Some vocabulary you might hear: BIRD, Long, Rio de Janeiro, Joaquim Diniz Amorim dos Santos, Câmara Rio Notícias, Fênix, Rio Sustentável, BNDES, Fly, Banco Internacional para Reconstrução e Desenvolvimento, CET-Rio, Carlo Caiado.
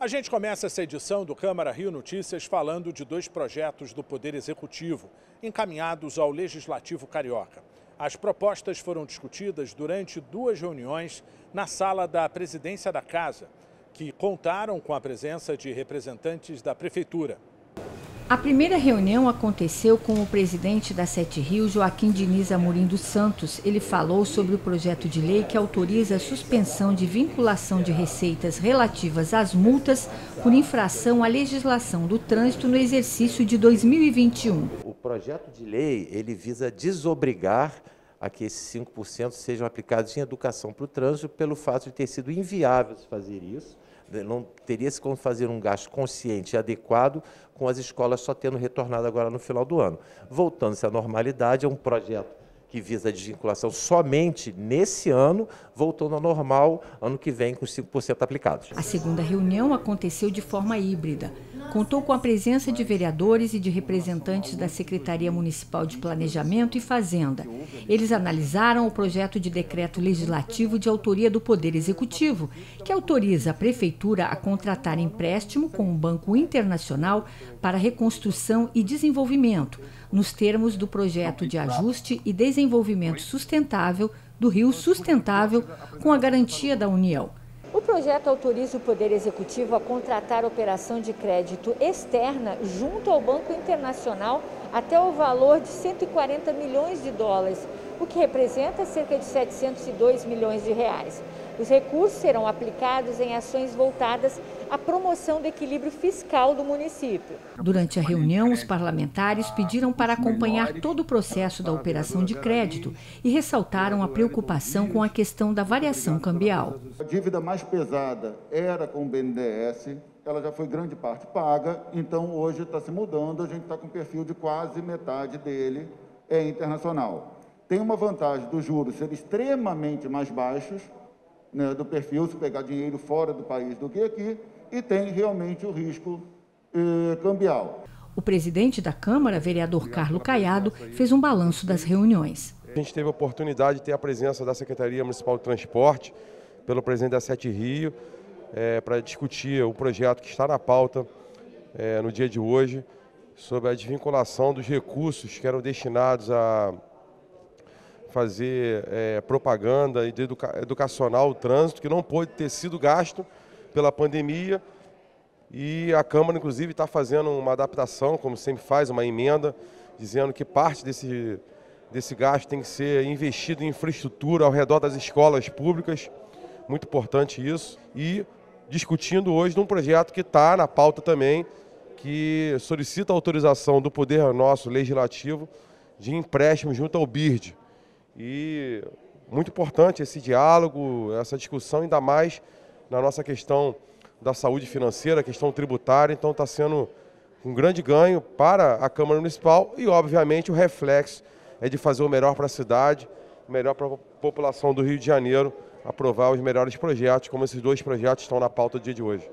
A gente começa essa edição do Câmara Rio Notícias falando de dois projetos do Poder Executivo, encaminhados ao Legislativo Carioca. As propostas foram discutidas durante duas reuniões na sala da Presidência da Casa, que contaram com a presença de representantes da Prefeitura. A primeira reunião aconteceu com o presidente da CET-Rio, Joaquim Diniz Amorim dos Santos. Ele falou sobre o projeto de lei que autoriza a suspensão de vinculação de receitas relativas às multas por infração à legislação do trânsito no exercício de 2021. O projeto de lei ele visa desobrigar a que esses 5% sejam aplicados em educação para o trânsito, pelo fato de ter sido inviável fazer isso, não teria-se como fazer um gasto consciente e adequado, com as escolas só tendo retornado agora no final do ano. Voltando-se à normalidade, é um projeto que visa a desvinculação somente nesse ano, voltando ao normal ano que vem com 5% aplicados. A segunda reunião aconteceu de forma híbrida. Contou com a presença de vereadores e de representantes da Secretaria Municipal de Planejamento e Fazenda. Eles analisaram o projeto de decreto legislativo de autoria do Poder Executivo, que autoriza a Prefeitura a contratar empréstimo com o Banco Internacional para Reconstrução e Desenvolvimento, nos termos do Projeto de Ajuste e Desenvolvimento Sustentável do Rio Sustentável, com a garantia da União. O projeto autoriza o Poder Executivo a contratar operação de crédito externa junto ao Banco Internacional até o valor de 140 milhões de dólares, o que representa cerca de 702 milhões de reais. Os recursos serão aplicados em ações voltadas à promoção do equilíbrio fiscal do município. Durante a reunião, os parlamentares pediram para acompanhar todo o processo da operação de crédito e ressaltaram a preocupação com a questão da variação cambial. A dívida mais pesada era com o BNDES, ela já foi grande parte paga, então hoje está se mudando, a gente está com um perfil de quase metade dele é internacional. Tem uma vantagem dos juros ser extremamente mais baixos, né, do perfil, se pegar dinheiro fora do país do que aqui, e tem realmente o risco cambial. O presidente da Câmara, vereador Carlo Caiado, fez um balanço das reuniões. A gente teve a oportunidade de ter a presença da Secretaria Municipal de Transporte, pelo presidente da CET-Rio, para discutir o projeto que está na pauta no dia de hoje, sobre a desvinculação dos recursos que eram destinados a fazer propaganda e educacional ao trânsito, que não pôde ter sido gasto pela pandemia, e a Câmara, inclusive, está fazendo uma adaptação, como sempre faz, uma emenda, dizendo que parte desse gasto tem que ser investido em infraestrutura ao redor das escolas públicas, muito importante isso, e discutindo hoje num projeto que está na pauta também, que solicita a autorização do Poder nosso legislativo de empréstimo junto ao BIRD. E muito importante esse diálogo, essa discussão, ainda mais na nossa questão da saúde financeira, questão tributária. Então está sendo um grande ganho para a Câmara Municipal e, obviamente, o reflexo é de fazer o melhor para a cidade, o melhor para a população do Rio de Janeiro, aprovar os melhores projetos, como esses dois projetos estão na pauta do dia de hoje.